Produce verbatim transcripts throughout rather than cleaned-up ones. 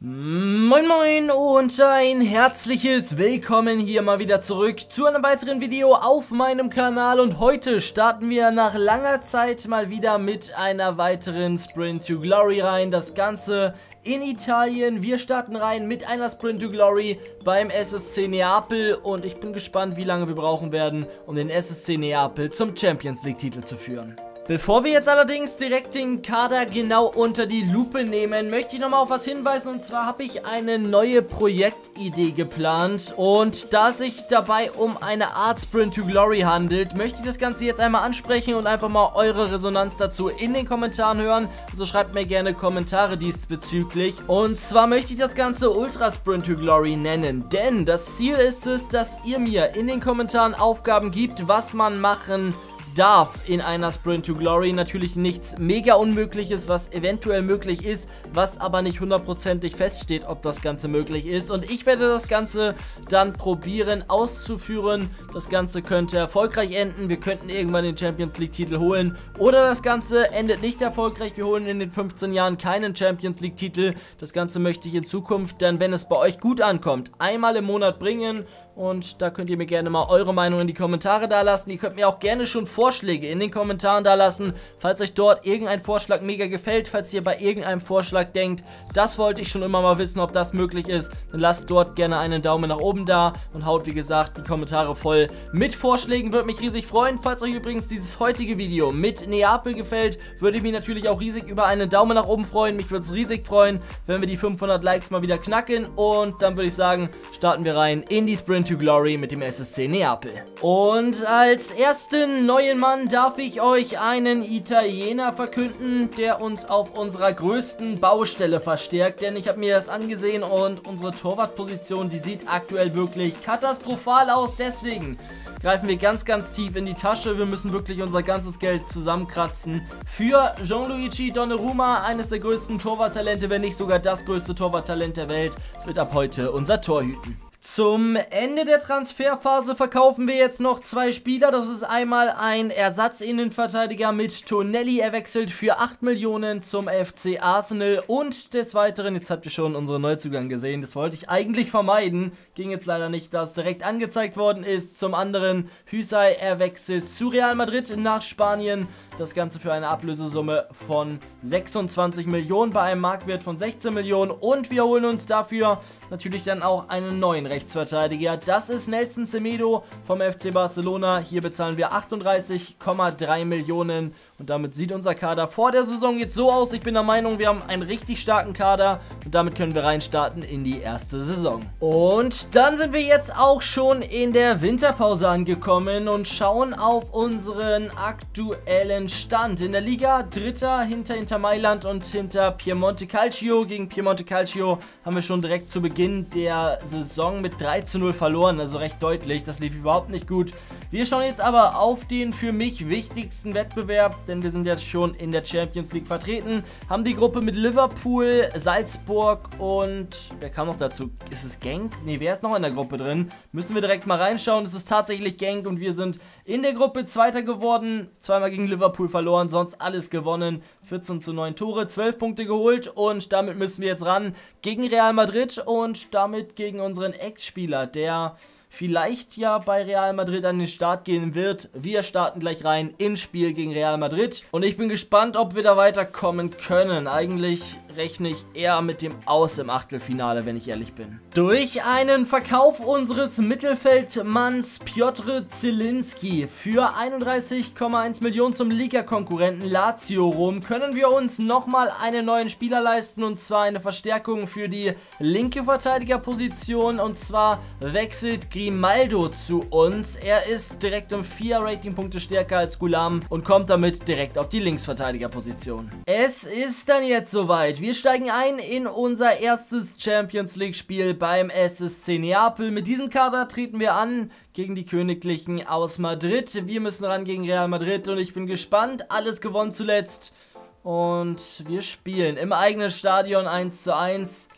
Moin moin und ein herzliches Willkommen hier mal wieder zurück zu einem weiteren Video auf meinem Kanal, und heute starten wir nach langer Zeit mal wieder mit einer weiteren Sprint to Glory rein, das Ganze in Italien. Wir starten rein mit einer Sprint to Glory beim S S C Neapel und ich bin gespannt, wie lange wir brauchen werden, um den S S C Neapel zum Champions League Titel zu führen. Bevor wir jetzt allerdings direkt den Kader genau unter die Lupe nehmen, möchte ich nochmal auf was hinweisen, und zwar habe ich eine neue Projektidee geplant, und da es sich dabei um eine Art Sprint to Glory handelt, möchte ich das Ganze jetzt einmal ansprechen und einfach mal eure Resonanz dazu in den Kommentaren hören. Also schreibt mir gerne Kommentare diesbezüglich, und zwar möchte ich das Ganze Ultra Sprint to Glory nennen, denn das Ziel ist es, dass ihr mir in den Kommentaren Aufgaben gibt, was man machen kann. Darf in einer Sprint to Glory natürlich nichts mega Unmögliches, was eventuell möglich ist, was aber nicht hundertprozentig feststeht, ob das Ganze möglich ist. Und ich werde das Ganze dann probieren auszuführen. Das Ganze könnte erfolgreich enden. Wir könnten irgendwann den Champions League Titel holen, oder das Ganze endet nicht erfolgreich. Wir holen in den fünfzehn Jahren keinen Champions League Titel. Das Ganze möchte ich in Zukunft dann, wenn es bei euch gut ankommt, einmal im Monat bringen. Und da könnt ihr mir gerne mal eure Meinung in die Kommentare da lassen. Ihr könnt mir auch gerne schon Vorschläge in den Kommentaren da lassen, falls euch dort irgendein Vorschlag mega gefällt, falls ihr bei irgendeinem Vorschlag denkt, das wollte ich schon immer mal wissen, ob das möglich ist, dann lasst dort gerne einen Daumen nach oben da und haut, wie gesagt, die Kommentare voll mit Vorschlägen, würde mich riesig freuen. Falls euch übrigens dieses heutige Video mit Neapel gefällt, würde ich mich natürlich auch riesig über einen Daumen nach oben freuen. Mich würde es riesig freuen, wenn wir die fünfhundert Likes mal wieder knacken, und dann würde ich sagen, starten wir rein in die Sprint to Glory mit dem S S C Neapel. Und als ersten neuen Mann darf ich euch einen Italiener verkünden, der uns auf unserer größten Baustelle verstärkt, denn ich habe mir das angesehen und unsere Torwartposition, die sieht aktuell wirklich katastrophal aus. Deswegen greifen wir ganz, ganz tief in die Tasche. Wir müssen wirklich unser ganzes Geld zusammenkratzen für Gianluigi Donnarumma, eines der größten Torwarttalente, wenn nicht sogar das größte Torwarttalent der Welt, wird ab heute unser Torhüten. Zum Ende der Transferphase verkaufen wir jetzt noch zwei Spieler. Das ist einmal ein Ersatzinnenverteidiger mit Tonelli. Er wechselt für acht Millionen zum F C Arsenal. Und des Weiteren, jetzt habt ihr schon unseren Neuzugang gesehen, das wollte ich eigentlich vermeiden. Ging jetzt leider nicht, dass direkt angezeigt worden ist. Zum anderen Hüsey, er wechselt zu Real Madrid nach Spanien. Das Ganze für eine Ablösesumme von sechsundzwanzig Millionen bei einem Marktwert von sechzehn Millionen. Und wir holen uns dafür natürlich dann auch einen neuen Rechtsverteidiger. Das ist Nelson Semedo vom F C Barcelona. Hier bezahlen wir achtunddreißig Komma drei Millionen. Und damit sieht unser Kader vor der Saison jetzt so aus. Ich bin der Meinung, wir haben einen richtig starken Kader. Und damit können wir reinstarten in die erste Saison. Und dann sind wir jetzt auch schon in der Winterpause angekommen und schauen auf unseren aktuellen Stand. In der Liga Dritter hinter Inter Mailand und hinter Piemonte Calcio. Gegen Piemonte Calcio haben wir schon direkt zu Beginn der Saison mit drei zu null verloren. Also recht deutlich. Das lief überhaupt nicht gut. Wir schauen jetzt aber auf den für mich wichtigsten Wettbewerb, denn wir sind jetzt schon in der Champions League vertreten, haben die Gruppe mit Liverpool, Salzburg und, wer kam noch dazu, ist es Genk? Ne, wer ist noch in der Gruppe drin? Müssen wir direkt mal reinschauen, es ist tatsächlich Genk, und wir sind in der Gruppe Zweiter geworden, zweimal gegen Liverpool verloren, sonst alles gewonnen, vierzehn zu neun Tore, zwölf Punkte geholt, und damit müssen wir jetzt ran gegen Real Madrid und damit gegen unseren Ex-Spieler, der vielleicht ja bei Real Madrid an den Start gehen wird. Wir starten gleich rein ins Spiel gegen Real Madrid. Und ich bin gespannt, ob wir da weiterkommen können. Eigentlich rechne ich eher mit dem Aus im Achtelfinale, wenn ich ehrlich bin. Durch einen Verkauf unseres Mittelfeldmanns Piotr Zielinski für einunddreißig Komma eins Millionen zum Liga-Konkurrenten Lazio Rom können wir uns nochmal einen neuen Spieler leisten, und zwar eine Verstärkung für die linke Verteidigerposition, und zwar wechselt Grimaldo zu uns. Er ist direkt um vier Ratingpunkte stärker als Gulam und kommt damit direkt auf die Linksverteidigerposition. Es ist dann jetzt soweit. Wir Wir steigen ein in unser erstes Champions-League-Spiel beim S S C Neapel. Mit diesem Kader treten wir an gegen die Königlichen aus Madrid. Wir müssen ran gegen Real Madrid, und ich bin gespannt. Alles gewonnen zuletzt. Und wir spielen im eigenen Stadion eins zu eins.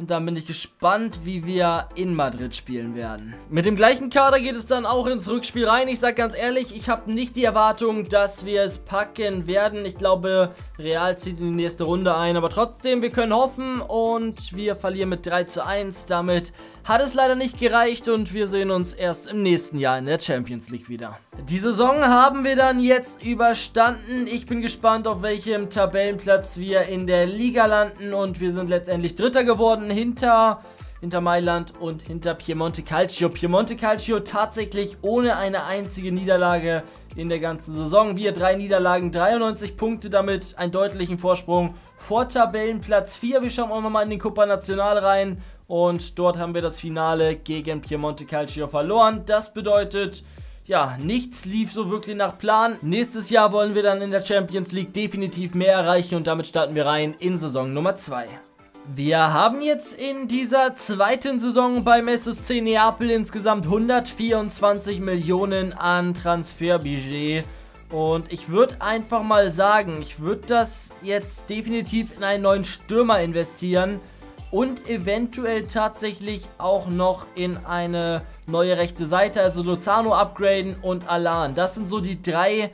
Und dann bin ich gespannt, wie wir in Madrid spielen werden. Mit dem gleichen Kader geht es dann auch ins Rückspiel rein. Ich sage ganz ehrlich, ich habe nicht die Erwartung, dass wir es packen werden. Ich glaube, Real zieht in die nächste Runde ein. Aber trotzdem, wir können hoffen und wir verlieren mit drei zu eins. Damit hat es leider nicht gereicht und wir sehen uns erst im nächsten Jahr in der Champions League wieder. Die Saison haben wir dann jetzt überstanden. Ich bin gespannt, auf welchem Tabellenplatz wir in der Liga landen. Und wir sind letztendlich Dritter geworden. Hinter, hinter Mailand und hinter Piemonte Calcio. Piemonte Calcio tatsächlich ohne eine einzige Niederlage in der ganzen Saison. Wir drei Niederlagen, dreiundneunzig Punkte, damit einen deutlichen Vorsprung vor Tabellenplatz vier. Wir schauen auch nochmal in den Coppa Nacional rein und dort haben wir das Finale gegen Piemonte Calcio verloren. Das bedeutet, ja, nichts lief so wirklich nach Plan. Nächstes Jahr wollen wir dann in der Champions League definitiv mehr erreichen und damit starten wir rein in Saison Nummer zwei. Wir haben jetzt in dieser zweiten Saison beim S S C Neapel insgesamt hundertvierundzwanzig Millionen an Transferbudget und ich würde einfach mal sagen, ich würde das jetzt definitiv in einen neuen Stürmer investieren und eventuell tatsächlich auch noch in eine neue rechte Seite, also Lozano upgraden und Alan. Das sind so die drei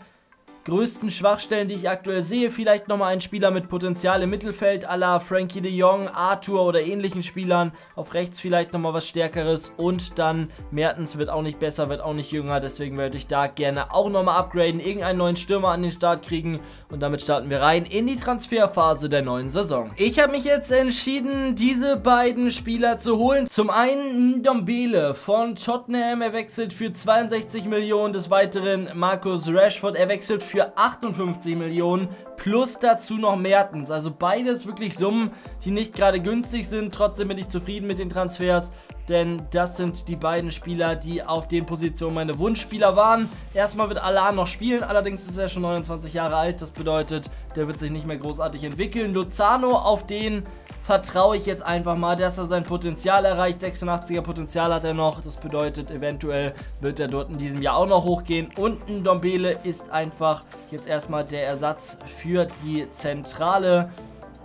größten Schwachstellen, die ich aktuell sehe. Vielleicht nochmal einen Spieler mit Potenzial im Mittelfeld à la Frankie de Jong, Arthur oder ähnlichen Spielern. Auf rechts vielleicht nochmal was Stärkeres und dann Mertens wird auch nicht besser, wird auch nicht jünger, deswegen würde ich da gerne auch nochmal upgraden, irgendeinen neuen Stürmer an den Start kriegen und damit starten wir rein in die Transferphase der neuen Saison. Ich habe mich jetzt entschieden, diese beiden Spieler zu holen. Zum einen Ndombele von Tottenham, er wechselt für zweiundsechzig Millionen, des Weiteren Marcus Rashford, er wechselt für für achtundfünfzig Millionen plus dazu noch Mertens. Also beides wirklich Summen, die nicht gerade günstig sind. Trotzdem bin ich zufrieden mit den Transfers, denn das sind die beiden Spieler, die auf den Positionen meine Wunschspieler waren. Erstmal wird Alan noch spielen, allerdings ist er schon neunundzwanzig Jahre alt. Das bedeutet, der wird sich nicht mehr großartig entwickeln. Lozano, auf den vertraue ich jetzt einfach mal, dass er sein Potenzial erreicht. sechsundachtziger Potenzial hat er noch. Das bedeutet, eventuell wird er dort in diesem Jahr auch noch hochgehen. Und Ndombele ist einfach jetzt erstmal der Ersatz für die Zentrale.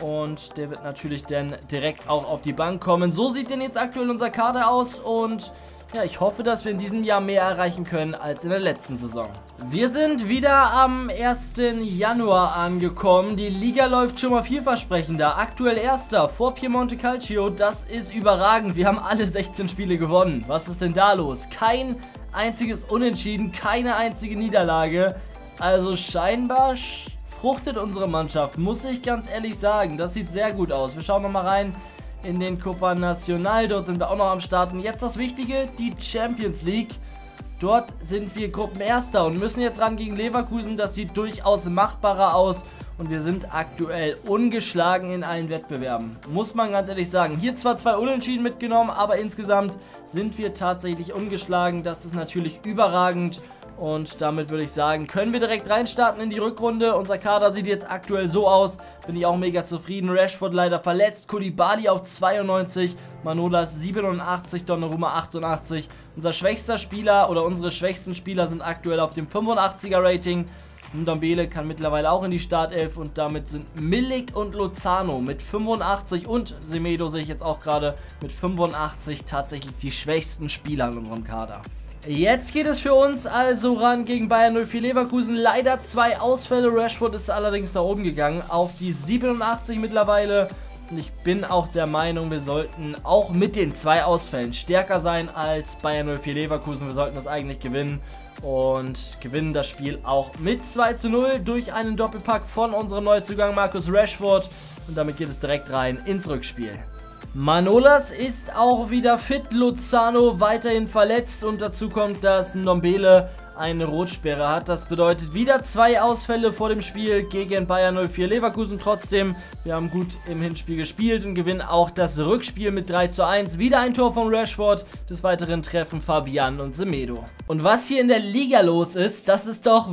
Und der wird natürlich dann direkt auch auf die Bank kommen. So sieht denn jetzt aktuell unser Kader aus und ja, ich hoffe, dass wir in diesem Jahr mehr erreichen können als in der letzten Saison. Wir sind wieder am ersten Januar angekommen. Die Liga läuft schon mal vielversprechender. Aktuell Erster vor Piemonte Calcio. Das ist überragend. Wir haben alle sechzehn Spiele gewonnen. Was ist denn da los? Kein einziges Unentschieden, keine einzige Niederlage. Also scheinbar fruchtet unsere Mannschaft, muss ich ganz ehrlich sagen. Das sieht sehr gut aus. Wir schauen nochmal rein in den Copa Nacional, dort sind wir auch noch am Starten. Jetzt das Wichtige, die Champions League. Dort sind wir Gruppenerster und müssen jetzt ran gegen Leverkusen. Das sieht durchaus machbarer aus und wir sind aktuell ungeschlagen in allen Wettbewerben. Muss man ganz ehrlich sagen. Hier zwar zwei Unentschieden mitgenommen, aber insgesamt sind wir tatsächlich ungeschlagen. Das ist natürlich überragend. Und damit würde ich sagen, können wir direkt reinstarten in die Rückrunde. Unser Kader sieht jetzt aktuell so aus. Bin ich auch mega zufrieden. Rashford leider verletzt. Koulibaly auf zweiundneunzig. Manolas siebenundachtzig. Donnarumma achtundachtzig. Unser schwächster Spieler oder unsere schwächsten Spieler sind aktuell auf dem fünfundachtziger Rating. Ndombele kann mittlerweile auch in die Startelf und damit sind Milik und Lozano mit fünfundachtzig und Semedo sehe ich jetzt auch gerade mit fünfundachtzig tatsächlich die schwächsten Spieler in unserem Kader. Jetzt geht es für uns also ran gegen Bayer null vier Leverkusen. Leider zwei Ausfälle. Rashford ist allerdings nach oben gegangen auf die siebenundachtzig mittlerweile. Und ich bin auch der Meinung, wir sollten auch mit den zwei Ausfällen stärker sein als Bayer null vier Leverkusen. Wir sollten das eigentlich gewinnen und gewinnen das Spiel auch mit zwei zu null durch einen Doppelpack von unserem Neuzugang Marcus Rashford. Und damit geht es direkt rein ins Rückspiel. Manolas ist auch wieder fit, Lozano weiterhin verletzt und dazu kommt, dass Ndombele eine Rotsperre hat. Das bedeutet wieder zwei Ausfälle vor dem Spiel gegen Bayer null vier Leverkusen. Trotzdem, wir haben gut im Hinspiel gespielt und gewinnen auch das Rückspiel mit drei zu eins. Wieder ein Tor von Rashford, des Weiteren treffen Fabian und Semedo. Und was hier in der Liga los ist, das ist doch,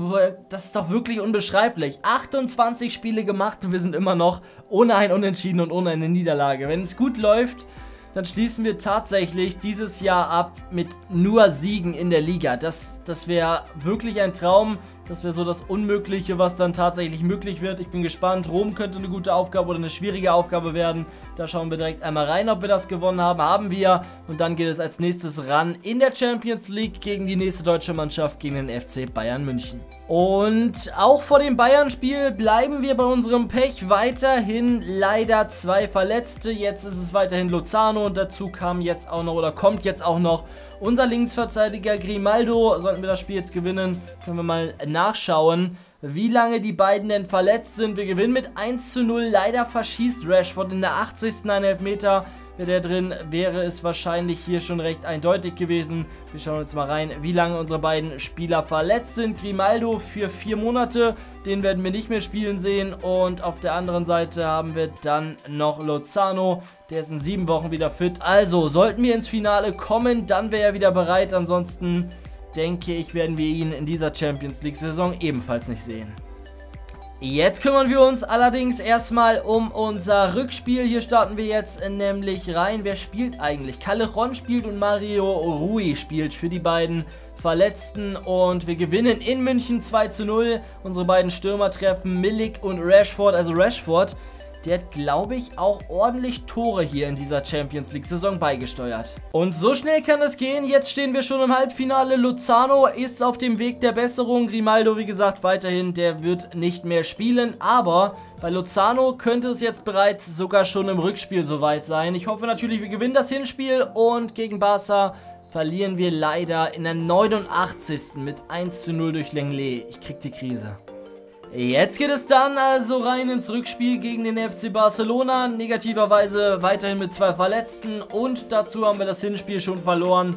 das ist doch wirklich unbeschreiblich. achtundzwanzig Spiele gemacht und wir sind immer noch ohne ein Unentschieden und ohne eine Niederlage. Wenn es gut läuft, dann schließen wir tatsächlich dieses Jahr ab mit nur Siegen in der Liga. Das, das wäre wirklich ein Traum. Das wäre so das Unmögliche, was dann tatsächlich möglich wird. Ich bin gespannt. Rom könnte eine gute Aufgabe oder eine schwierige Aufgabe werden. Da schauen wir direkt einmal rein, ob wir das gewonnen haben. Haben wir. Und dann geht es als nächstes ran in der Champions League gegen die nächste deutsche Mannschaft, gegen den F C Bayern München. Und auch vor dem Bayern-Spiel bleiben wir bei unserem Pech. Weiterhin leider zwei Verletzte. Jetzt ist es weiterhin Lozano und dazu kam jetzt auch noch oder kommt jetzt auch noch unser Linksverteidiger Grimaldo. Sollten wir das Spiel jetzt gewinnen, können wir mal nachschauen, wie lange die beiden denn verletzt sind. Wir gewinnen mit eins zu null. Leider verschießt Rashford in der achtzigsten einen Elfmeter. Wäre der drin, wäre es wahrscheinlich hier schon recht eindeutig gewesen. Wir schauen jetzt mal rein, wie lange unsere beiden Spieler verletzt sind. Grimaldo für vier Monate, den werden wir nicht mehr spielen sehen. Und auf der anderen Seite haben wir dann noch Lozano, der ist in sieben Wochen wieder fit. Also, sollten wir ins Finale kommen, dann wäre er wieder bereit. Ansonsten denke ich, werden wir ihn in dieser Champions League-Saison ebenfalls nicht sehen. Jetzt kümmern wir uns allerdings erstmal um unser Rückspiel. Hier starten wir jetzt nämlich rein. Wer spielt eigentlich? Callejon spielt und Mario Rui spielt für die beiden Verletzten. Und wir gewinnen in München zwei zu null. Unsere beiden Stürmer treffen Milik und Rashford. Also Rashford, der hat, glaube ich, auch ordentlich Tore hier in dieser Champions League-Saison beigesteuert. Und so schnell kann es gehen. Jetzt stehen wir schon im Halbfinale. Lozano ist auf dem Weg der Besserung. Grimaldo, wie gesagt, weiterhin, der wird nicht mehr spielen. Aber bei Lozano könnte es jetzt bereits sogar schon im Rückspiel soweit sein. Ich hoffe natürlich, wir gewinnen das Hinspiel. Und gegen Barca verlieren wir leider in der neunundachtzigsten mit eins zu null durch Lenglet. Ich krieg die Krise. Jetzt geht es dann also rein ins Rückspiel gegen den F C Barcelona. Negativerweise weiterhin mit zwei Verletzten und dazu haben wir das Hinspiel schon verloren.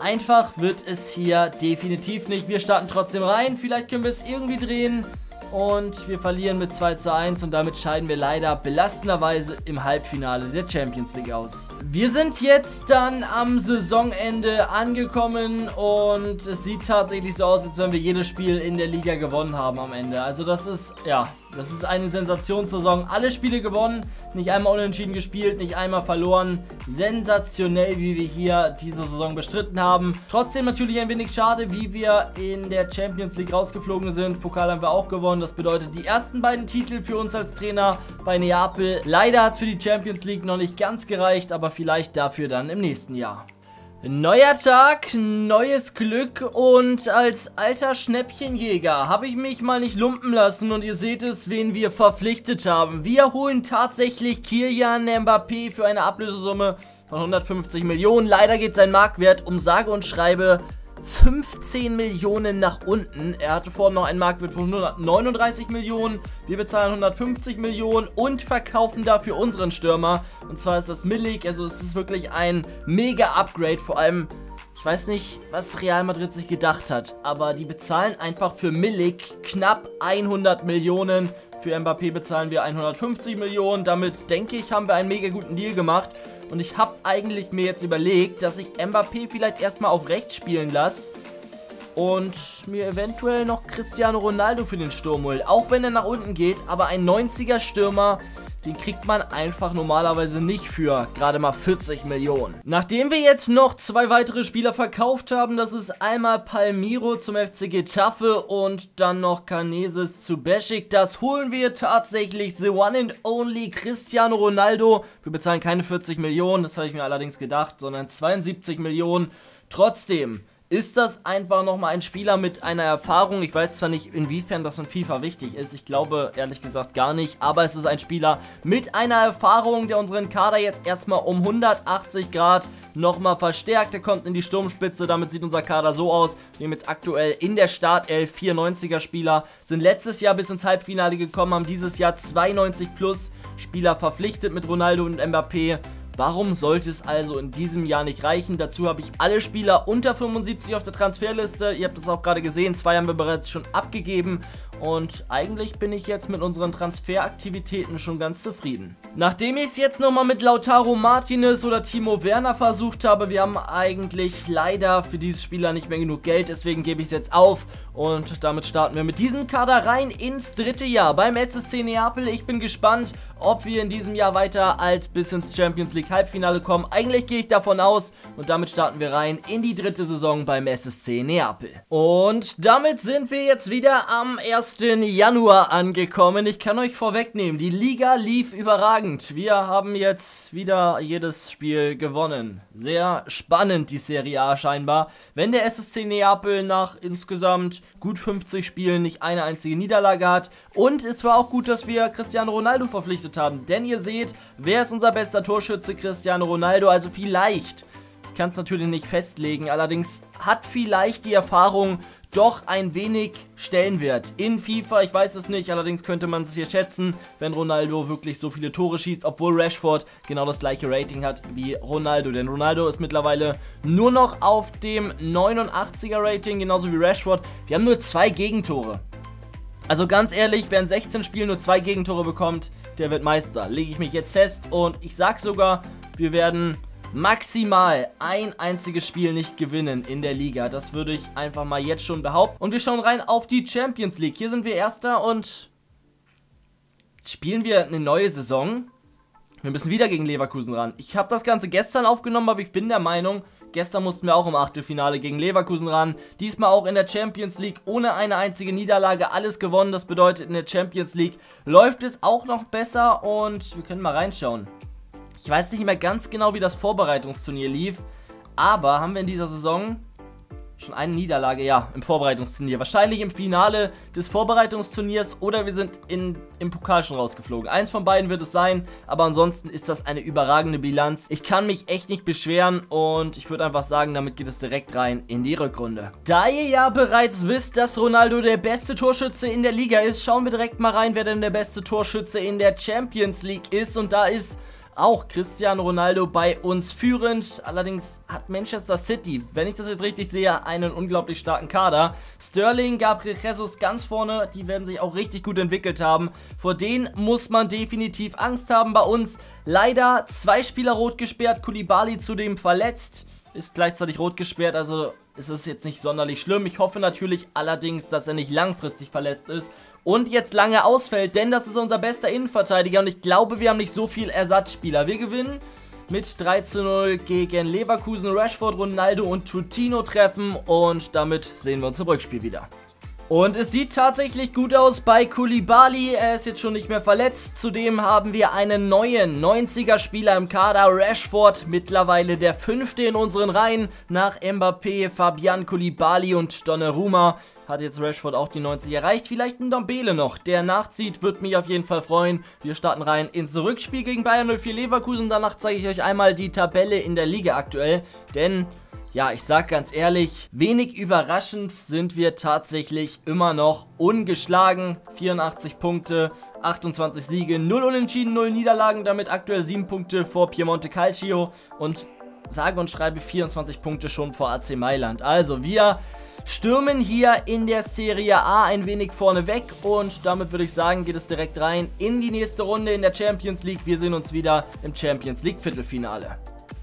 Einfach wird es hier definitiv nicht. Wir starten trotzdem rein, vielleicht können wir es irgendwie drehen und wir verlieren mit zwei zu eins und damit scheiden wir leider belastenderweise im Halbfinale der Champions League aus. Wir sind jetzt dann am Saisonende angekommen und es sieht tatsächlich so aus, als wenn wir jedes Spiel in der Liga gewonnen haben am Ende. Also das ist, ja, das ist eine Sensationssaison. Alle Spiele gewonnen, nicht einmal unentschieden gespielt, nicht einmal verloren. Sensationell, wie wir hier diese Saison bestritten haben. Trotzdem natürlich ein wenig schade, wie wir in der Champions League rausgeflogen sind. Pokal haben wir auch gewonnen. Das bedeutet die ersten beiden Titel für uns als Trainer bei Neapel. Leider hat es für die Champions League noch nicht ganz gereicht, aber vielleicht dafür dann im nächsten Jahr. Neuer Tag, neues Glück und als alter Schnäppchenjäger habe ich mich mal nicht lumpen lassen und ihr seht es, wen wir verpflichtet haben. Wir holen tatsächlich Kylian Mbappé für eine Ablösesumme von hundertfünfzig Millionen. Leider geht sein Marktwert um sage und schreibe fünfzehn Millionen nach unten. Er hatte vorhin noch einen Marktwert von hundertneununddreißig Millionen. Wir bezahlen hundertfünfzig Millionen und verkaufen dafür unseren Stürmer. Und zwar ist das Milik. Also es ist wirklich ein Mega-Upgrade. Vor allem, ich weiß nicht, was Real Madrid sich gedacht hat. Aber die bezahlen einfach für Milik knapp hundert Millionen. Für Mbappé bezahlen wir hundertfünfzig Millionen. Damit, denke ich, haben wir einen mega guten Deal gemacht. Und ich habe eigentlich mir jetzt überlegt, dass ich Mbappé vielleicht erstmal auf rechts spielen lasse und mir eventuell noch Cristiano Ronaldo für den Sturm hole. Auch wenn er nach unten geht, aber ein neunziger Stürmer, den kriegt man einfach normalerweise nicht für gerade mal vierzig Millionen. Nachdem wir jetzt noch zwei weitere Spieler verkauft haben, das ist einmal Palmiro zum F C Getafe und dann noch Caneses zu Besiktas, holen wir tatsächlich the one and only Cristiano Ronaldo. Wir bezahlen keine vierzig Millionen, das habe ich mir allerdings gedacht, sondern zweiundsiebzig Millionen. Trotzdem ist das einfach nochmal ein Spieler mit einer Erfahrung. Ich weiß zwar nicht, inwiefern das in FIFA wichtig ist. Ich glaube, ehrlich gesagt, gar nicht. Aber es ist ein Spieler mit einer Erfahrung, der unseren Kader jetzt erstmal um hundertachtzig Grad nochmal verstärkt. Er kommt in die Sturmspitze. Damit sieht unser Kader so aus. Wir haben jetzt aktuell in der Startelf vierundneunziger Spieler. Sind letztes Jahr bis ins Halbfinale gekommen. Haben dieses Jahr zweiundneunzig plus Spieler verpflichtet mit Ronaldo und Mbappé. Warum sollte es also in diesem Jahr nicht reichen? Dazu habe ich alle Spieler unter fünfundsiebzig auf der Transferliste. Ihr habt das auch gerade gesehen. Zwei haben wir bereits schon abgegeben. Und eigentlich bin ich jetzt mit unseren Transferaktivitäten schon ganz zufrieden. Nachdem ich es jetzt nochmal mit Lautaro Martinez oder Timo Werner versucht habe, wir haben eigentlich leider für diese Spieler nicht mehr genug Geld. Deswegen gebe ich es jetzt auf. Und damit starten wir mit diesem Kader rein ins dritte Jahr beim S S C Neapel. Ich bin gespannt, ob wir in diesem Jahr weiter als bis ins Champions League League Halbfinale kommen. Eigentlich gehe ich davon aus und damit starten wir rein in die dritte Saison beim S S C Neapel. Und damit sind wir jetzt wieder am ersten Januar angekommen. Ich kann euch vorwegnehmen, die Liga lief überragend. Wir haben jetzt wieder jedes Spiel gewonnen. Sehr spannend die Serie A scheinbar. Wenn der S S C Neapel nach insgesamt gut fünfzig Spielen nicht eine einzige Niederlage hat. Und es war auch gut, dass wir Cristiano Ronaldo verpflichtet haben. Denn ihr seht, wer ist unser bester Torschütze? Cristiano Ronaldo. Also vielleicht, ich kann es natürlich nicht festlegen, allerdings hat vielleicht die Erfahrung doch ein wenig Stellenwert in FIFA, ich weiß es nicht, allerdings könnte man es hier schätzen, wenn Ronaldo wirklich so viele Tore schießt, obwohl Rashford genau das gleiche Rating hat wie Ronaldo, denn Ronaldo ist mittlerweile nur noch auf dem neunundachtziger Rating, genauso wie Rashford. Wir haben nur zwei Gegentore. Also ganz ehrlich, wer in sechzehn Spielen nur zwei Gegentore bekommt, der wird Meister. Lege ich mich jetzt fest und ich sag sogar, wir werden maximal ein einziges Spiel nicht gewinnen in der Liga. Das würde ich einfach mal jetzt schon behaupten. Und wir schauen rein auf die Champions League. Hier sind wir Erster und spielen wir eine neue Saison. Wir müssen wieder gegen Leverkusen ran. Ich habe das Ganze gestern aufgenommen, aber ich bin der Meinung, gestern mussten wir auch im Achtelfinale gegen Leverkusen ran. Diesmal auch in der Champions League ohne eine einzige Niederlage alles gewonnen. Das bedeutet, in der Champions League läuft es auch noch besser und wir können mal reinschauen. Ich weiß nicht mehr ganz genau, wie das Vorbereitungsturnier lief, aber haben wir in dieser Saison schon eine Niederlage, ja, im Vorbereitungsturnier. Wahrscheinlich im Finale des Vorbereitungsturniers oder wir sind in, im Pokal schon rausgeflogen. Eins von beiden wird es sein, aber ansonsten ist das eine überragende Bilanz. Ich kann mich echt nicht beschweren und ich würde einfach sagen, damit geht es direkt rein in die Rückrunde. Da ihr ja bereits wisst, dass Ronaldo der beste Torschütze in der Liga ist, schauen wir direkt mal rein, wer denn der beste Torschütze in der Champions League ist. Und da ist auch Cristiano Ronaldo bei uns führend, allerdings hat Manchester City, wenn ich das jetzt richtig sehe, einen unglaublich starken Kader. Sterling, Gabriel Jesus ganz vorne, die werden sich auch richtig gut entwickelt haben. Vor denen muss man definitiv Angst haben. Bei uns leider zwei Spieler rot gesperrt, Koulibaly zudem verletzt, ist gleichzeitig rot gesperrt, also ist es jetzt nicht sonderlich schlimm. Ich hoffe natürlich allerdings, dass er nicht langfristig verletzt ist und jetzt lange ausfällt, denn das ist unser bester Innenverteidiger und ich glaube, wir haben nicht so viel Ersatzspieler. Wir gewinnen mit drei zu null gegen Leverkusen. Rashford, Ronaldo und Coutinho treffen und damit sehen wir uns im Rückspiel wieder. Und es sieht tatsächlich gut aus bei Koulibaly, er ist jetzt schon nicht mehr verletzt, zudem haben wir einen neuen neunziger Spieler im Kader, Rashford, mittlerweile der fünfte in unseren Reihen, nach Mbappé, Fabian, Koulibaly und Donnarumma hat jetzt Rashford auch die neunzig erreicht, vielleicht ein Ndombele noch, der nachzieht, wird mich auf jeden Fall freuen. Wir starten rein ins Rückspiel gegen Bayer null vier Leverkusen, danach zeige ich euch einmal die Tabelle in der Liga aktuell, denn ja, ich sag ganz ehrlich, wenig überraschend sind wir tatsächlich immer noch ungeschlagen. vierundachtzig Punkte, achtundzwanzig Siege, null Unentschieden, null Niederlagen, damit aktuell sieben Punkte vor Piemonte Calcio und sage und schreibe vierundzwanzig Punkte schon vor A C Mailand. Also wir stürmen hier in der Serie A ein wenig vorne weg und damit würde ich sagen, geht es direkt rein in die nächste Runde in der Champions League. Wir sehen uns wieder im Champions League Viertelfinale.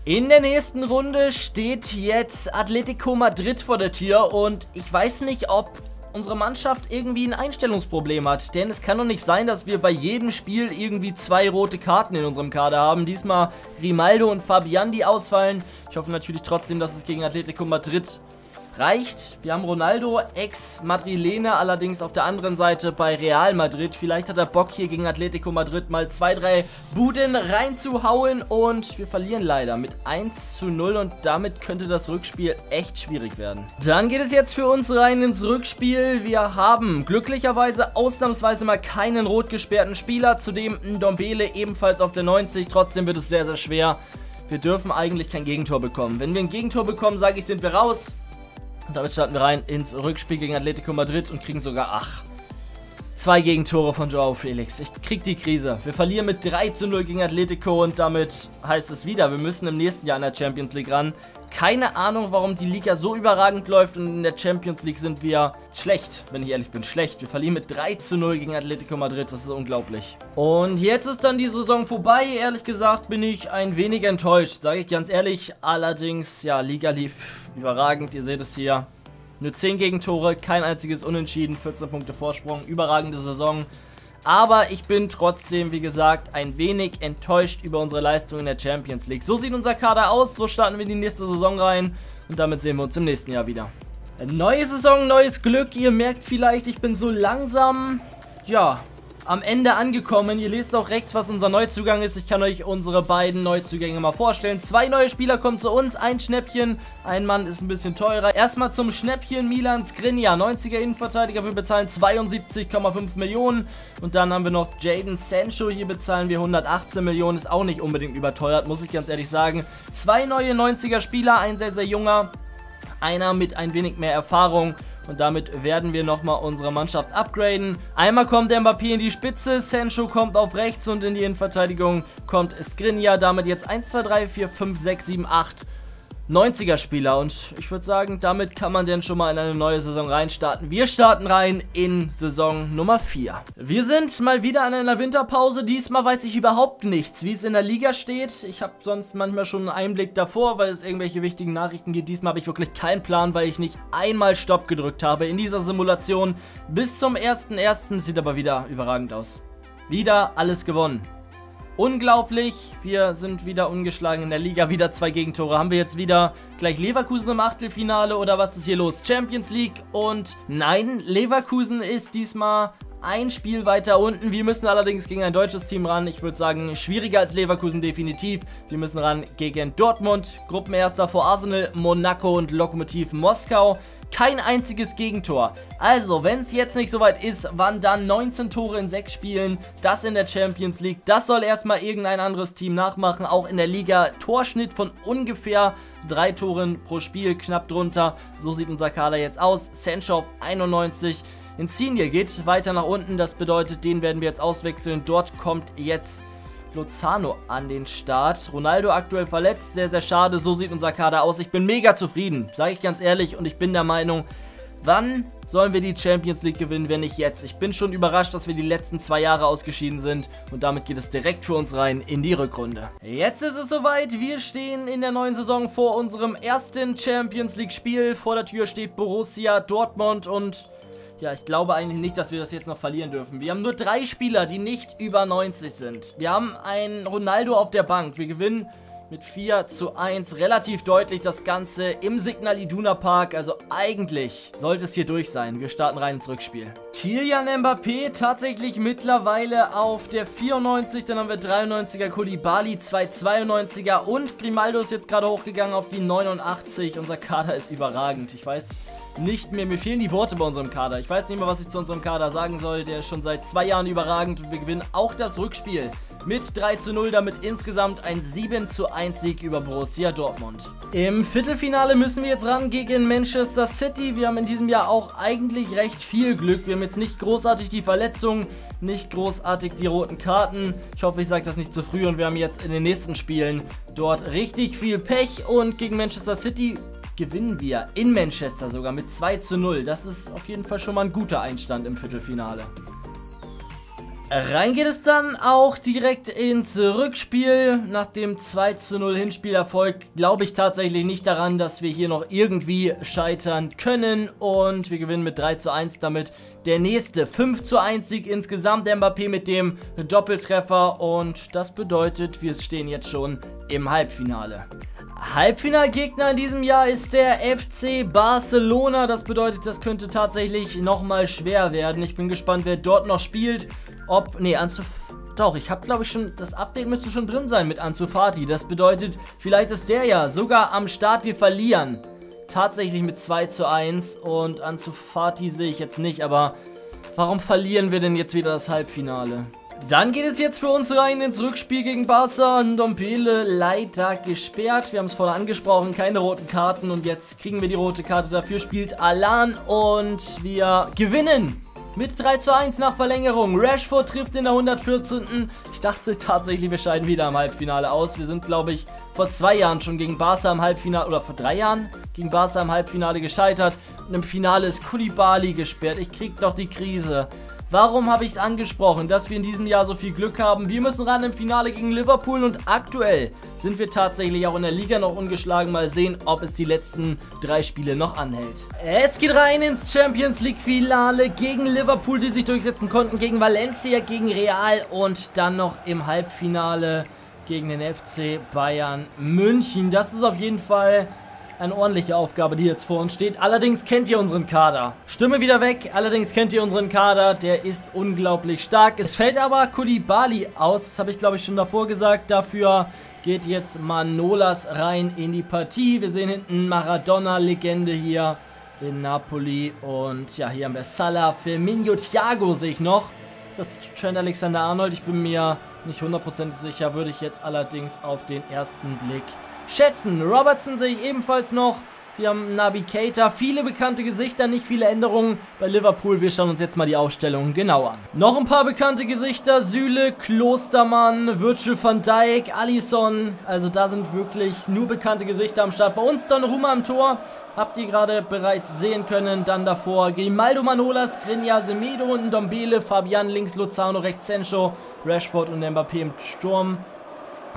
In der nächsten Runde steht jetzt Atletico Madrid vor der Tür und ich weiß nicht, ob unsere Mannschaft irgendwie ein Einstellungsproblem hat, denn es kann doch nicht sein, dass wir bei jedem Spiel irgendwie zwei rote Karten in unserem Kader haben. Diesmal Grimaldo und Fabian, die ausfallen. Ich hoffe natürlich trotzdem, dass es gegen Atletico Madrid reicht. Wir haben Ronaldo, Ex-Madrilene, allerdings auf der anderen Seite bei Real Madrid. Vielleicht hat er Bock, hier gegen Atletico Madrid mal zwei, drei Buden reinzuhauen und wir verlieren leider mit eins zu null und damit könnte das Rückspiel echt schwierig werden. Dann geht es jetzt für uns rein ins Rückspiel. Wir haben glücklicherweise ausnahmsweise mal keinen rot gesperrten Spieler, zudem Ndombele ebenfalls auf der neunzig, trotzdem wird es sehr, sehr schwer. Wir dürfen eigentlich kein Gegentor bekommen. Wenn wir ein Gegentor bekommen, sage ich, sind wir raus. Und damit starten wir rein ins Rückspiel gegen Atletico Madrid und kriegen sogar, ach, zwei Gegentore von Joao Felix. Ich krieg die Krise. Wir verlieren mit drei zu null gegen Atletico und damit heißt es wieder, wir müssen im nächsten Jahr in der Champions League ran. Keine Ahnung, warum die Liga so überragend läuft und in der Champions League sind wir schlecht, wenn ich ehrlich bin, schlecht. Wir verlieren mit drei zu null gegen Atletico Madrid, das ist unglaublich. Und jetzt ist dann die Saison vorbei, ehrlich gesagt bin ich ein wenig enttäuscht, sage ich ganz ehrlich. Allerdings, ja, Liga lief überragend, ihr seht es hier. Nur zehn Gegentore, kein einziges Unentschieden, vierzehn Punkte Vorsprung, überragende Saison. Aber ich bin trotzdem, wie gesagt, ein wenig enttäuscht über unsere Leistung in der Champions League. So sieht unser Kader aus, so starten wir die nächste Saison rein und damit sehen wir uns im nächsten Jahr wieder. Neue Saison, neues Glück. Ihr merkt vielleicht, ich bin so langsam, ja, am Ende angekommen. Ihr lest auch rechts, was unser Neuzugang ist. Ich kann euch unsere beiden Neuzugänge mal vorstellen. Zwei neue Spieler kommen zu uns. Ein Schnäppchen, ein Mann ist ein bisschen teurer. Erstmal zum Schnäppchen Milans Skriniar, neunziger Innenverteidiger. Wir bezahlen zweiundsiebzig Komma fünf Millionen. Und dann haben wir noch Jadon Sancho. Hier bezahlen wir hundertachtzehn Millionen. Ist auch nicht unbedingt überteuert, muss ich ganz ehrlich sagen. Zwei neue neunziger Spieler, ein sehr, sehr junger. Einer mit ein wenig mehr Erfahrung. Und damit werden wir nochmal unsere Mannschaft upgraden. Einmal kommt der Mbappé in die Spitze, Sancho kommt auf rechts und in die Innenverteidigung kommt Skriniar. Damit jetzt eins, zwei, drei, vier, fünf, sechs, sieben, acht neunziger Spieler. Und ich würde sagen, damit kann man denn schon mal in eine neue Saison reinstarten. Wir starten rein in Saison Nummer vier. Wir sind mal wieder an einer Winterpause. Diesmal weiß ich überhaupt nichts, wie es in der Liga steht. Ich habe sonst manchmal schon einen Einblick davor, weil es irgendwelche wichtigen Nachrichten gibt. Diesmal habe ich wirklich keinen Plan, weil ich nicht einmal Stopp gedrückt habe in dieser Simulation. Bis zum ersten ersten Sieht aber wieder überragend aus. Wieder alles gewonnen. Unglaublich, wir sind wieder ungeschlagen in der Liga, wieder zwei Gegentore. Haben wir jetzt wieder gleich Leverkusen im Achtelfinale oder was ist hier los? Champions League und nein, Leverkusen ist diesmal ein Spiel weiter unten. Wir müssen allerdings gegen ein deutsches Team ran. Ich würde sagen, schwieriger als Leverkusen definitiv. Wir müssen ran gegen Dortmund, Gruppenerster vor Arsenal, Monaco und Lokomotiv Moskau. Kein einziges Gegentor. Also, wenn es jetzt nicht soweit ist, wann dann neunzehn Tore in sechs Spielen? Das in der Champions League. Das soll erstmal irgendein anderes Team nachmachen. Auch in der Liga Torschnitt von ungefähr drei Toren pro Spiel, knapp drunter. So sieht unser Kader jetzt aus. Sancho auf einundneunzig. Insigne geht weiter nach unten. Das bedeutet, den werden wir jetzt auswechseln. Dort kommt jetzt Lozano an den Start. Ronaldo aktuell verletzt, sehr, sehr schade. So sieht unser Kader aus. Ich bin mega zufrieden, sage ich ganz ehrlich. Und ich bin der Meinung, wann sollen wir die Champions League gewinnen, wenn nicht jetzt? Ich bin schon überrascht, dass wir die letzten zwei Jahre ausgeschieden sind. Und damit geht es direkt für uns rein in die Rückrunde. Jetzt ist es soweit. Wir stehen in der neuen Saison vor unserem ersten Champions League Spiel. Vor der Tür steht Borussia Dortmund und ja, ich glaube eigentlich nicht, dass wir das jetzt noch verlieren dürfen. Wir haben nur drei Spieler, die nicht über neunzig sind. Wir haben einen Ronaldo auf der Bank. Wir gewinnen mit vier zu eins relativ deutlich das Ganze im Signal Iduna Park. Also eigentlich sollte es hier durch sein. Wir starten rein ins Rückspiel. Kylian Mbappé tatsächlich mittlerweile auf der vierundneunzig. Dann haben wir dreiundneunziger Koulibaly, zwei zweiundneunziger und Grimaldo ist jetzt gerade hochgegangen auf die neunundachtzig. Unser Kader ist überragend. Ich weiß nicht mehr, mir fehlen die Worte bei unserem Kader. Ich weiß nicht mehr, was ich zu unserem Kader sagen soll. Der ist schon seit zwei Jahren überragend und wir gewinnen auch das Rückspiel mit drei zu null, damit insgesamt ein sieben zu eins Sieg über Borussia Dortmund. Im Viertelfinale müssen wir jetzt ran gegen Manchester City. Wir haben in diesem Jahr auch eigentlich recht viel Glück. Wir haben jetzt nicht großartig die Verletzungen, nicht großartig die roten Karten. Ich hoffe, ich sage das nicht zu früh und wir haben jetzt in den nächsten Spielen dort richtig viel Pech und gegen Manchester City gewinnen wir in Manchester sogar mit zwei zu null. Das ist auf jeden Fall schon mal ein guter Einstand im Viertelfinale. Rein geht es dann auch direkt ins Rückspiel. Nach dem zwei zu null Hinspielerfolg glaube ich tatsächlich nicht daran, dass wir hier noch irgendwie scheitern können. Und wir gewinnen mit drei zu eins damit. Der nächste fünf zu eins Sieg insgesamt. Mbappé mit dem Doppeltreffer. Und das bedeutet, wir stehen jetzt schon im Halbfinale. Halbfinalgegner in diesem Jahr ist der F C Barcelona. Das bedeutet, das könnte tatsächlich nochmal schwer werden. Ich bin gespannt, wer dort noch spielt. Ob, nee, Ansu, doch, ich habe glaube ich schon, das Update müsste schon drin sein mit Ansu Fati. Das bedeutet, vielleicht ist der ja sogar am Start. Wir verlieren tatsächlich mit zwei zu eins und Ansu Fati sehe ich jetzt nicht. Aber warum verlieren wir denn jetzt wieder das Halbfinale? Dann geht es jetzt für uns rein ins Rückspiel gegen Barca. Ndombele leider gesperrt. Wir haben es vorher angesprochen, keine roten Karten. Und jetzt kriegen wir die rote Karte. Dafür spielt Alan und wir gewinnen mit drei zu eins nach Verlängerung. Rashford trifft in der hundertvierzehnten Ich dachte tatsächlich, wir scheiden wieder im Halbfinale aus. Wir sind, glaube ich, vor zwei Jahren schon gegen Barca im Halbfinale, oder vor drei Jahren gegen Barca im Halbfinale gescheitert. Und im Finale ist Koulibaly gesperrt. Ich krieg doch die Krise. Warum habe ich es angesprochen, dass wir in diesem Jahr so viel Glück haben? Wir müssen ran im Finale gegen Liverpool und aktuell sind wir tatsächlich auch in der Liga noch ungeschlagen. Mal sehen, ob es die letzten drei Spiele noch anhält. Es geht rein ins Champions League Finale gegen Liverpool, die sich durchsetzen konnten, gegen Valencia, gegen Real und dann noch im Halbfinale gegen den F C Bayern München. Das ist auf jeden Fall eine ordentliche Aufgabe, die jetzt vor uns steht. Allerdings kennt ihr unseren Kader. Stimme wieder weg. Allerdings kennt ihr unseren Kader. Der ist unglaublich stark. Es fällt aber Koulibaly aus. Das habe ich, glaube ich, schon davor gesagt. Dafür geht jetzt Manolas rein in die Partie. Wir sehen hinten Maradona-Legende hier in Napoli. Und ja, hier haben wir Salah, Firmino, Thiago sehe ich noch. Ist das Trent Alexander-Arnold? Ich bin mir nicht hundertprozentig sicher. Würde ich jetzt allerdings auf den ersten Blick schätzen. Robertson sehe ich ebenfalls noch. Wir haben Naby Keita. Viele bekannte Gesichter, nicht viele Änderungen bei Liverpool. Wir schauen uns jetzt mal die Aufstellung genauer an. Noch ein paar bekannte Gesichter. Süle, Klostermann, Virgil van Dijk, Alisson. Also da sind wirklich nur bekannte Gesichter am Start. Bei uns Donnarumma am Tor. Habt ihr gerade bereits sehen können. Dann davor Grimaldo, Manolas, Grimaldo, Semedo, Ndombele, Fabian links, Lozano rechts, Sancho, Rashford und Mbappé im Sturm.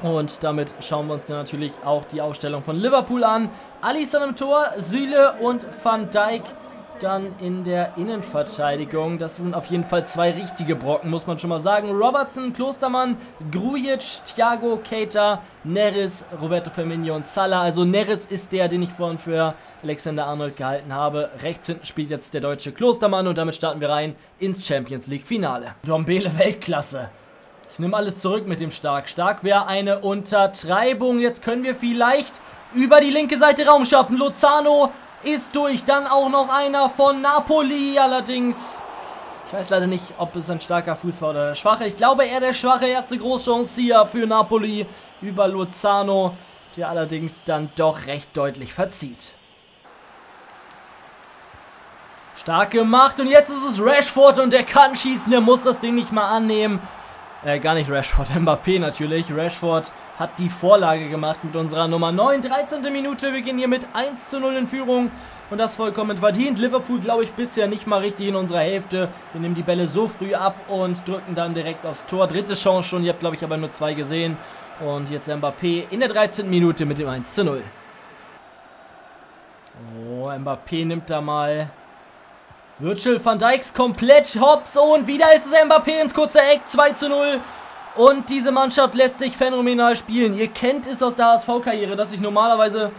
Und damit schauen wir uns dann natürlich auch die Aufstellung von Liverpool an. Alisson im Tor, Süle und Van Dijk dann in der Innenverteidigung. Das sind auf jeden Fall zwei richtige Brocken, muss man schon mal sagen. Robertson, Klostermann, Grujic, Thiago, Keita, Neres, Roberto Firmino und Salah. Also Neres ist der, den ich vorhin für Alexander-Arnold gehalten habe. Rechts hinten spielt jetzt der deutsche Klostermann und damit starten wir rein ins Champions-League-Finale. Ndombele Weltklasse. Ich nehme alles zurück mit dem Stark. Stark wäre eine Untertreibung. Jetzt können wir vielleicht über die linke Seite Raum schaffen. Lozano ist durch. Dann auch noch einer von Napoli. Allerdings, ich weiß leider nicht, ob es ein starker Fuß war oder der schwache. Ich glaube eher der schwache. Erste Großchance hier für Napoli über Lozano, der allerdings dann doch recht deutlich verzieht. Stark gemacht. Und jetzt ist es Rashford und der kann schießen. Der muss das Ding nicht mal annehmen. Äh, gar nicht Rashford, Mbappé natürlich. Rashford hat die Vorlage gemacht mit unserer Nummer neun. dreizehnte Minute, wir gehen hier mit eins zu null in Führung und das vollkommen verdient. Liverpool, glaube ich, bisher nicht mal richtig in unserer Hälfte. Wir nehmen die Bälle so früh ab und drücken dann direkt aufs Tor. Dritte Chance schon, ihr habt, glaube ich, aber nur zwei gesehen. Und jetzt Mbappé in der dreizehnten Minute mit dem eins zu null. Oh, Mbappé nimmt da mal... Virgil van Dijks komplett hops und wieder ist es Mbappé ins kurze Eck, zwei zu null. Und diese Mannschaft lässt sich phänomenal spielen. Ihr kennt es aus der H S V-Karriere, dass ich normalerweise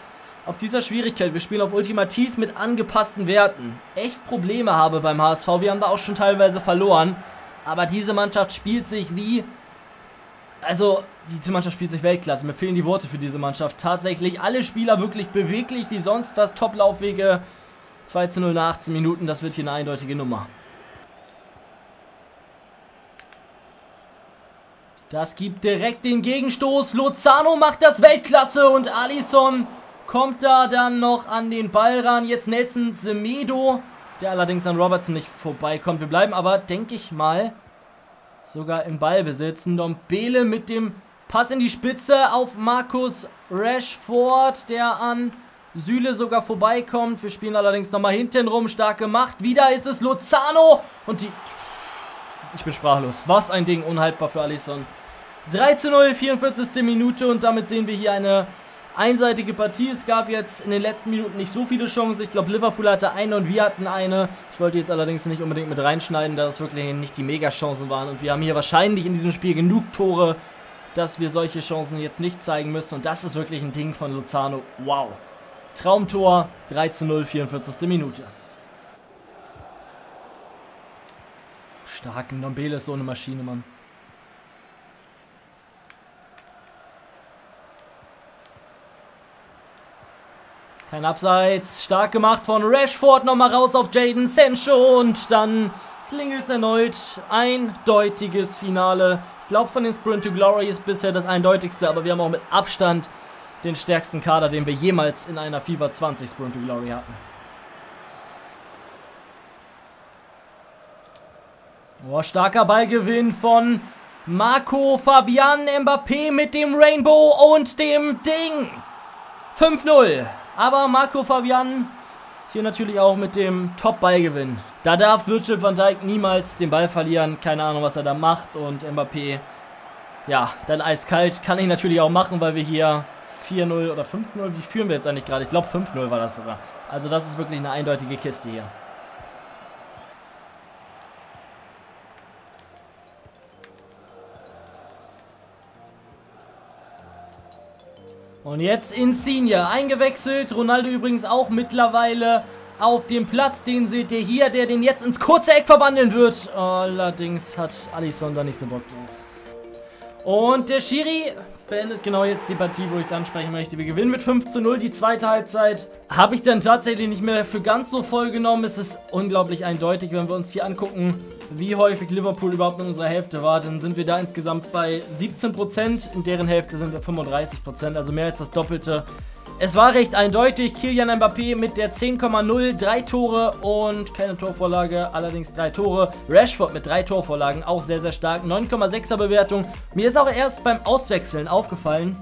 auf dieser Schwierigkeit, wir spielen auf Ultimativ mit angepassten Werten, echt Probleme habe beim H S V. Wir haben da auch schon teilweise verloren, aber diese Mannschaft spielt sich wie... Also, diese Mannschaft spielt sich Weltklasse. Mir fehlen die Worte für diese Mannschaft. Tatsächlich, alle Spieler wirklich beweglich wie sonst was, Top-Laufwege... zwei zu null nach achtzehn Minuten, das wird hier eine eindeutige Nummer. Das gibt direkt den Gegenstoß. Lozano macht das Weltklasse und Alisson kommt da dann noch an den Ball ran. Jetzt Nelson Semedo, der allerdings an Robertson nicht vorbeikommt. Wir bleiben aber, denke ich mal, sogar im Ballbesitz. Ndombele mit dem Pass in die Spitze auf Marcus Rashford, der an... Süle sogar vorbeikommt. Wir spielen allerdings nochmal hinten rum. Stark gemacht. Wieder ist es Lozano. Und die... Ich bin sprachlos. Was ein Ding. Unhaltbar für Alisson. drei zu null, vierundvierzigste Minute. Und damit sehen wir hier eine einseitige Partie. Es gab jetzt in den letzten Minuten nicht so viele Chancen. Ich glaube, Liverpool hatte eine und wir hatten eine. Ich wollte jetzt allerdings nicht unbedingt mit reinschneiden, da es wirklich nicht die Mega-Chancen waren. Und wir haben hier wahrscheinlich in diesem Spiel genug Tore, dass wir solche Chancen jetzt nicht zeigen müssen. Und das ist wirklich ein Ding von Lozano. Wow. Traumtor, drei zu null, vierundvierzigste Minute. Stark, Ndombele ist so eine Maschine, Mann. Kein Abseits, stark gemacht von Rashford, nochmal raus auf Jadon Sancho und dann klingelt es erneut. Eindeutiges Finale. Ich glaube, von den Sprint to Glory ist bisher das eindeutigste, aber wir haben auch mit Abstand den stärksten Kader, den wir jemals in einer FIFA zwanzig Sprint to Glory hatten. Oh, starker Ballgewinn von Marco Fabian, Mbappé mit dem Rainbow und dem Ding. fünf zu null. Aber Marco Fabian Hier natürlich auch mit dem Top-Ballgewinn. Da darf Virgil van Dijk niemals den Ball verlieren. Keine Ahnung, was er da macht. Und Mbappé, ja, dann eiskalt. Kann ich natürlich auch machen, weil wir hier vier null oder fünf null. Wie führen wir jetzt eigentlich gerade? Ich glaube, fünf null war das sogar. Also das ist wirklich eine eindeutige Kiste hier. Und jetzt Insigne, eingewechselt, Ronaldo übrigens auch mittlerweile auf dem Platz, den seht ihr hier, der den jetzt ins kurze Eck verwandeln wird. Allerdings hat Alisson da nicht so Bock drauf. Und der Schiri beendet genau jetzt die Partie, wo ich es ansprechen möchte. Wir gewinnen mit fünf zu null, die zweite Halbzeit habe ich dann tatsächlich nicht mehr für ganz so voll genommen. Es ist unglaublich eindeutig, wenn wir uns hier angucken, wie häufig Liverpool überhaupt in unserer Hälfte war, dann sind wir da insgesamt bei siebzehn Prozent, in deren Hälfte sind wir fünfunddreißig Prozent, also mehr als das Doppelte. Es war recht eindeutig, Kylian Mbappé mit der zehn Komma null, drei Tore und keine Torvorlage, allerdings drei Tore. Rashford mit drei Torvorlagen, auch sehr, sehr stark, neun Komma sechser Bewertung. Mir ist auch erst beim Auswechseln aufgefallen,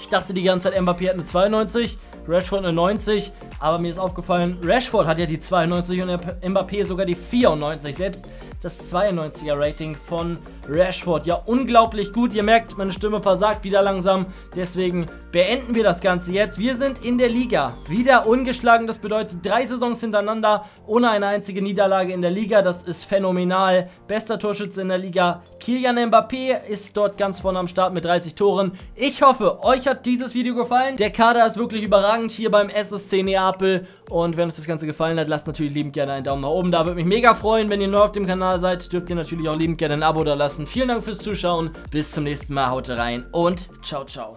ich dachte die ganze Zeit, Mbappé hat eine zweiundneunzig, Rashford eine neunzig, aber mir ist aufgefallen, Rashford hat ja die zweiundneunzig und Mbappé sogar die vierundneunzig. Selbst das zweiundneunziger Rating von Rashford, ja unglaublich gut. Ihr merkt, meine Stimme versagt wieder langsam, deswegen beenden wir das Ganze jetzt. Wir sind in der Liga wieder ungeschlagen, das bedeutet drei Saisons hintereinander ohne eine einzige Niederlage in der Liga. Das ist phänomenal. Bester Torschütze in der Liga, Kylian Mbappé ist dort ganz vorne am Start mit dreißig Toren. Ich hoffe, euch hat dieses Video gefallen. Der Kader ist wirklich überragend hier beim S S C Neapel. Und wenn euch das Ganze gefallen hat, lasst natürlich liebend gerne einen Daumen nach oben da. Würde mich mega freuen. Wenn ihr neu auf dem Kanal seid, dürft ihr natürlich auch liebend gerne ein Abo da lassen. Vielen Dank fürs Zuschauen. Bis zum nächsten Mal. Haut rein und ciao, ciao.